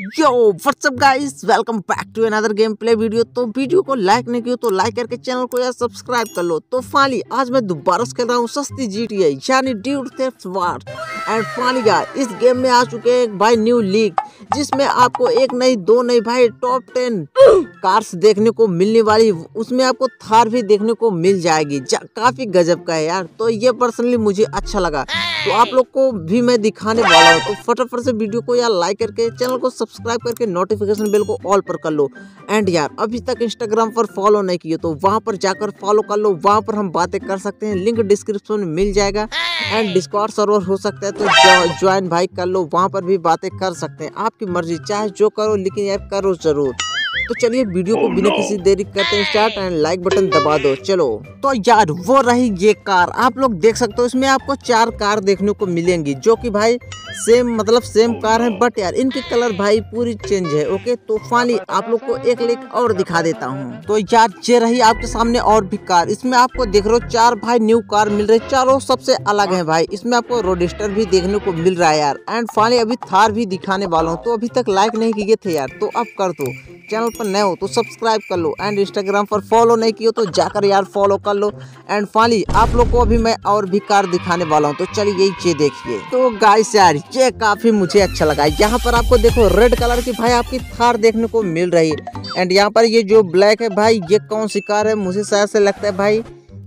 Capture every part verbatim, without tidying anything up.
Yo what's up guys, welcome back to another game play video. तो video को like नहीं किया तो लाइक करके चैनल को यार सब्सक्राइब कर लो। तो फाइनली आज मैं दोबारा से खेल रहा हूँ सस्ती जीटीए यानी dude theft wars. And finally guys इस गेम में आ चुके हैं भाई न्यू लीग, जिसमें आपको एक नई दो नई भाई टॉप टेन कार्स देखने को मिलने वाली। उसमें आपको थार भी देखने को मिल जाएगी, जा, काफी गजब का है यार। तो ये पर्सनली मुझे अच्छा लगा, तो आप लोग को भी मैं दिखाने वाला हूँ। तो फटाफट से वीडियो को यार लाइक करके चैनल को सब्सक्राइब करके नोटिफिकेशन बेल को ऑल पर कर लो। एंड यार अभी तक इंस्टाग्राम पर फॉलो नहीं किए तो वहाँ पर जाकर फॉलो कर लो, वहाँ पर हम बातें कर सकते हैं, लिंक डिस्क्रिप्शन में मिल जाएगा। एंड डिस्कॉर्ड सर्वर हो सकता है तो ज्वाइन भाई कर लो, वहाँ पर भी बातें कर सकते हैं। आपकी मर्जी, चाहे जो करो लेकिन यार करो जरूर। तो चलिए वीडियो को बिना किसी देरी करते हैं स्टार्ट एंड लाइक बटन दबा दो। चलो तो यार वो रही ये कार, आप लोग देख सकते हो। इसमें आपको चार कार देखने को मिलेंगी जो कि भाई सेम मतलब सेम कार है, बट यार इनके कलर भाई पूरी चेंज है। ओके तो फाइनली आप लोग को एक लेक और दिखा देता हूँ। तो यार ये रही आपके सामने और भी कार। इसमें आपको देख रहे हो चार भाई न्यू कार मिल रही, चारों सबसे अलग है भाई। इसमें आपको रोडस्टर भी देखने को मिल रहा है यार। एंड फाइनली अभी थार भी दिखाने वाला हूँ। तो अभी तक लाइक नहीं किए थे यार तो अब कर दो, चैनल पर नए हो तो सब्सक्राइब कर लो। एंड इंस्टाग्राम पर फॉलो नहीं किए तो जाकर यार फॉलो कर लो। एंड फाइनली आप लोग को अभी मैं और भी कार दिखाने वाला हूँ। तो चलिए ये देखिए। तो गाइस यार ये काफी मुझे अच्छा लगा। यहाँ पर आपको देखो रेड कलर की भाई आपकी थार देखने को मिल रही है। एंड यहाँ पर ये जो ब्लैक है भाई ये कौन सी कार है, मुझे शायद से लगता है भाई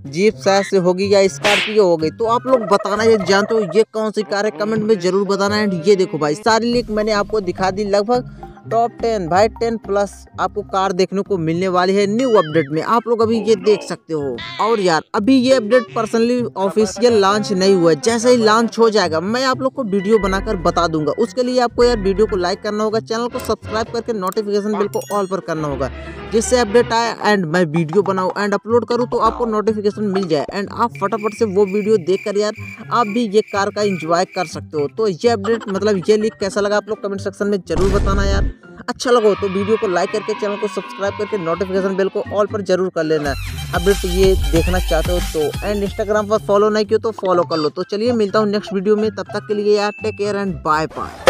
जीप शायद से होगी या स्कॉर्पियो होगी। तो आप लोग बताना ये जानते हो ये कौन सी कार है, कमेंट में जरूर बताना। एंड ये देखो भाई सारी लिंक मैंने आपको दिखा दी, लगभग टॉप टेन भाई टेन प्लस आपको कार देखने को मिलने वाली है न्यू अपडेट में। आप लोग अभी ये देख सकते हो। और यार अभी ये अपडेट पर्सनली ऑफिशियल लॉन्च नहीं हुआ है, जैसे ही लॉन्च हो जाएगा मैं आप लोग को वीडियो बनाकर बता दूंगा। उसके लिए आपको यार वीडियो को लाइक करना होगा, चैनल को सब्सक्राइब करके नोटिफिकेशन बेल को ऑल पर करना होगा, जिससे अपडेट आए एंड मैं वीडियो बनाऊँ एंड अपलोड करूँ तो आपको नोटिफिकेशन मिल जाए। एंड आप फटाफट से वो वीडियो देखकर यार आप भी ये कार का एंजॉय कर सकते हो। तो ये अपडेट मतलब ये लीक कैसा लगा आप लोग कमेंट सेक्शन में जरूर बताना। यार अच्छा लगा तो वीडियो को लाइक करके चैनल को सब्सक्राइब करके नोटिफिकेशन बेल को ऑल पर जरूर कर लेना अपडेट ये देखना चाहते हो तो। एंड इंस्टाग्राम पर फॉलो नहीं किया तो फॉलो कर लो। तो चलिए मिलता हूँ नेक्स्ट वीडियो में, तब तक के लिए यार take care and bye bye.